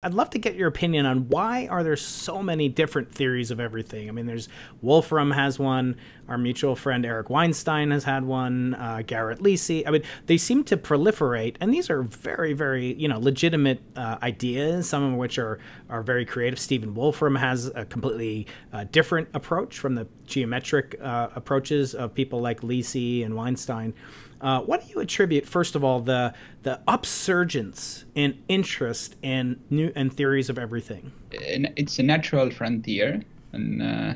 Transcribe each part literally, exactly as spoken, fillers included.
I'd love to get your opinion on why are there so many different theories of everything? I mean, there's Wolfram has one. Our mutual friend Eric Weinstein has had one. Uh, Garrett Lisi. I mean, they seem to proliferate, and these are very, very, you know, legitimate uh, ideas, some of which are, are very creative. Stephen Wolfram has a completely uh, different approach from the geometric uh, approaches of people like Lisi and Weinstein. Uh, what do you attribute, first of all, the the upsurgence in interest in new and theories of everything? It's a natural frontier, and uh,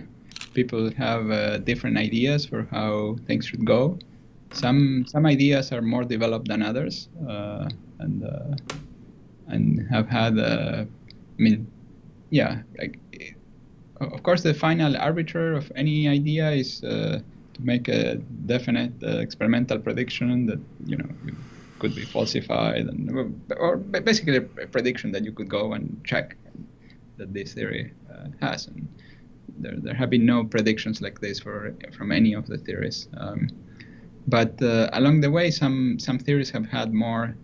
people have uh, different ideas for how things should go. Some some ideas are more developed than others, uh, and uh, and have had, uh, I mean, yeah, like of course the final arbiter of any idea is. Uh, to make a definite uh, experimental prediction that, you know, could be falsified, and, or basically a prediction that you could go and check that this theory uh, has. And there, there have been no predictions like this for from any of the theories. Um, but uh, along the way, some, some theories have had more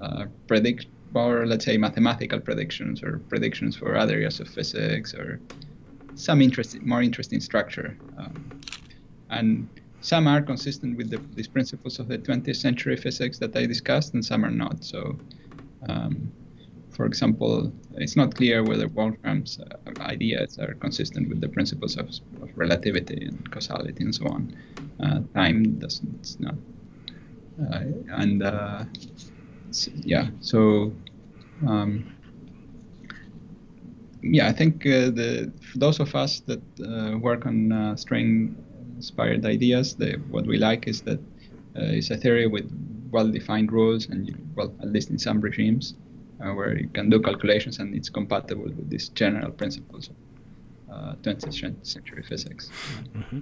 uh, predict, or let's say mathematical predictions, or predictions for other areas of physics, or some interest, more interesting structure. Um, And some are consistent with the, these principles of the twentieth century physics that I discussed, and some are not. So, um, for example, it's not clear whether Wolfram's uh, ideas are consistent with the principles of, of relativity and causality and so on. Uh, time doesn't, it's not. Uh, and uh, yeah, so um, yeah, I think uh, the for those of us that uh, work on uh, string inspired ideas, the, what we like is that uh, it's a theory with well-defined rules, and you, well, at least in some regimes, uh, where you can do calculations, and it's compatible with these general principles of uh, twentieth century physics. Mm-hmm.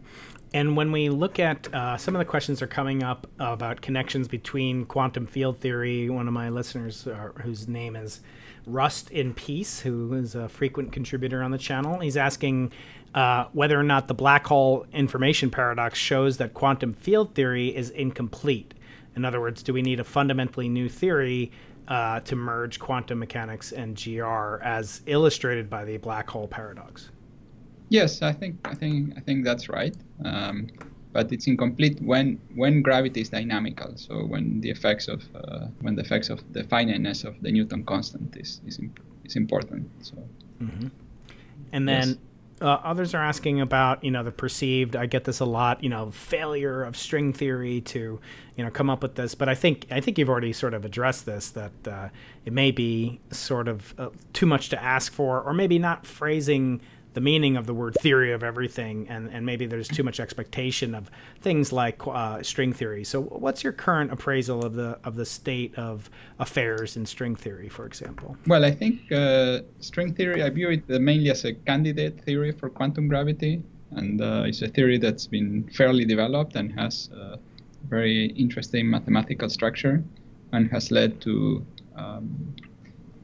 And when we look at uh, some of the questions are coming up about connections between quantum field theory. One of my listeners, uh, whose name is Rust in Peace, who is a frequent contributor on the channel, he's asking uh, whether or not the black hole information paradox shows that quantum field theory is incomplete. In other words, do we need a fundamentally new theory uh, to merge quantum mechanics and G R, as illustrated by the black hole paradox? Yes, I think I think I think that's right. Um, but it's incomplete when when gravity is dynamical. So when the effects of uh, when the effects of the finiteness of the Newton constant is is, imp is important. So. Mm-hmm. And then. Yes. Uh, others are asking about, you know, the perceived, I get this a lot, you know, failure of string theory to, you know, come up with this. But I think I think you've already sort of addressed this, that uh, it may be sort of uh, too much to ask for, or maybe not phrasing the meaning of the word theory of everything. And, and maybe there's too much expectation of things like uh, string theory. So what's your current appraisal of the of the state of affairs in string theory, for example? Well, I think uh, string theory, I view it mainly as a candidate theory for quantum gravity. And uh, it's a theory that's been fairly developed and has a very interesting mathematical structure, and has led to um,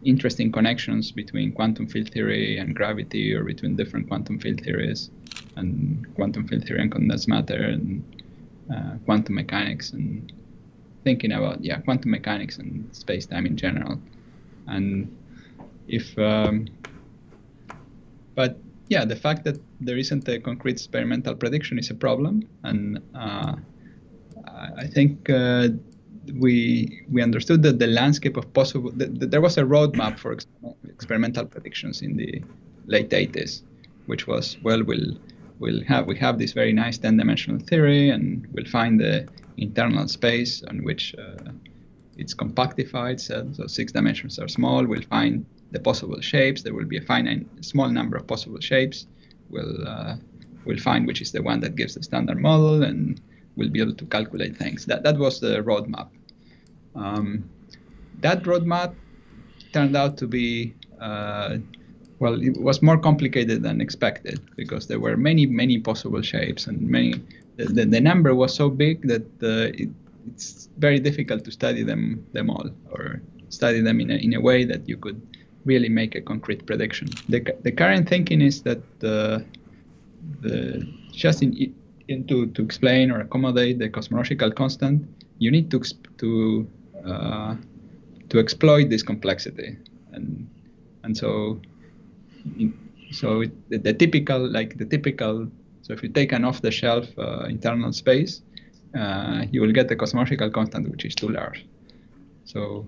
interesting connections between quantum field theory and gravity, or between different quantum field theories, and quantum field theory and condensed matter, and uh, quantum mechanics, and thinking about, yeah, quantum mechanics and space-time in general. And if, um, but yeah, the fact that there isn't a concrete experimental prediction is a problem. And uh, I think uh, we we understood that the landscape of possible that, that there was a roadmap for ex experimental predictions in the late eighties, which was, well, we'll we'll have we have this very nice ten-dimensional theory, and we'll find the internal space on which uh, it's compactified, so, so six dimensions are small. We'll find the possible shapes. There will be a finite small number of possible shapes. We'll uh, we'll find which is the one that gives the standard model, and we'll be able to calculate things. That that was the roadmap. Um, that roadmap turned out to be, uh, well, it was more complicated than expected, because there were many, many possible shapes, and many. The, the, the number was so big that uh, it, it's very difficult to study them them all, or study them in a, in a way that you could really make a concrete prediction. The the current thinking is that uh, the just in. It, To, to explain or accommodate the cosmological constant, you need to to uh, to exploit this complexity, and And so, so it, the, the typical, like the typical, so if you take an off-the-shelf uh, internal space, uh, you will get the cosmological constant, which is too large. So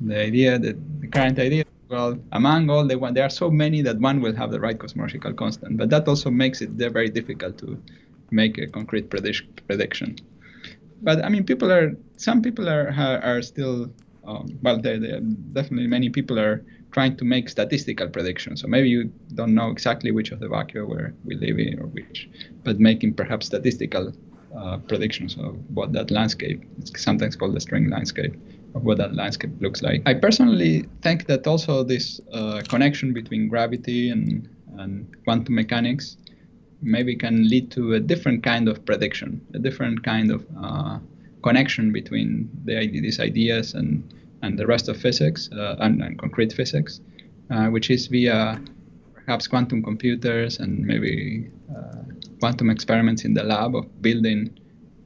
the idea, that the current idea, well, among all the one, there are so many that one will have the right cosmological constant, but that also makes it very difficult to make a concrete prediction. But I mean, people are, some people are, are still, um, well, they're, they're definitely many people are trying to make statistical predictions. So maybe you don't know exactly which of the vacua where we live in or which, but making perhaps statistical uh, predictions of what that landscape, it's sometimes called the string landscape, of what that landscape looks like. I personally think that also this uh, connection between gravity and, and quantum mechanics maybe can lead to a different kind of prediction, a different kind of uh, connection between the, these ideas and, and the rest of physics, uh, and, and concrete physics, uh, which is via perhaps quantum computers and maybe uh, quantum experiments in the lab of building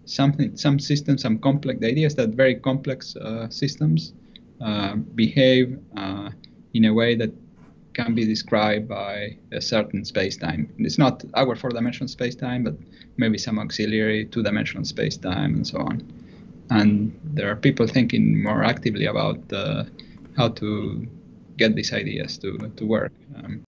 something, some systems, some complex, the idea is that very complex uh, systems uh, behave uh, in a way that can be described by a certain space-time. It's not our four-dimensional space-time, but maybe some auxiliary two-dimensional space-time and so on. And there are people thinking more actively about uh, how to get these ideas to, to work. Um,